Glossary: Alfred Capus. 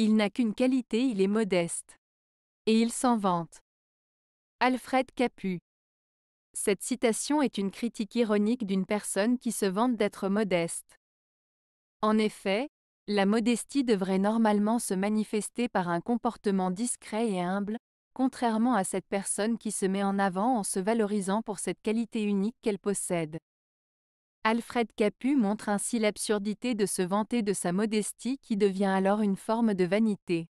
Il n'a qu'une qualité, il est modeste. Et il s'en vante. Alfred Capus. Cette citation est une critique ironique d'une personne qui se vante d'être modeste. En effet, la modestie devrait normalement se manifester par un comportement discret et humble, contrairement à cette personne qui se met en avant en se valorisant pour cette qualité unique qu'elle possède. Alfred Capus montre ainsi l'absurdité de se vanter de sa modestie qui devient alors une forme de vanité.